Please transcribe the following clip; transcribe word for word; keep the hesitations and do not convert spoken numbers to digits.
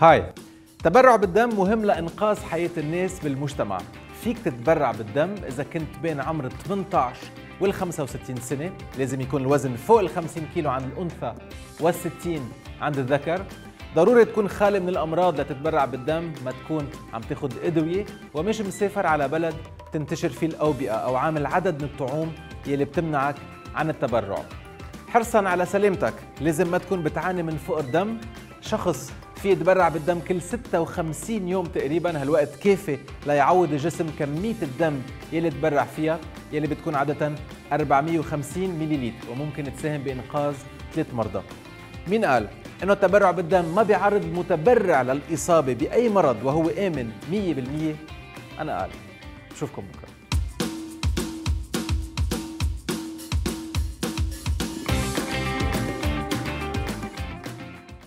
هاي. التبرع بالدم مهم لإنقاذ حياة الناس بالمجتمع. فيك تتبرع بالدم إذا كنت بين عمر ثمانية عشر وال خمسة وستين سنة، لازم يكون الوزن فوق ال خمسين كيلو عند الأنثى وال ستين عند الذكر. ضروري تكون خالي من الأمراض لتتبرع بالدم، ما تكون عم تاخد أدوية، ومش مسافر على بلد تنتشر فيه الأوبئة أو عامل عدد من الطعوم يلي بتمنعك عن التبرع. حرصاً على سلامتك، لازم ما تكون بتعاني من فقر دم. شخص في يتبرع بالدم كل ستة وخمسين يوم تقريباً، هالوقت كافي ليعوض الجسم كمية الدم يلي تبرع فيها، يلي بتكون عادة أربعمية وخمسين مليليتر، وممكن تساهم بإنقاذ ثلاث مرضى. مين قال إنه التبرع بالدم ما بيعرض المتبرع للإصابة بأي مرض وهو آمن مية بالمية؟ أنا قال. بشوفكم بكرة.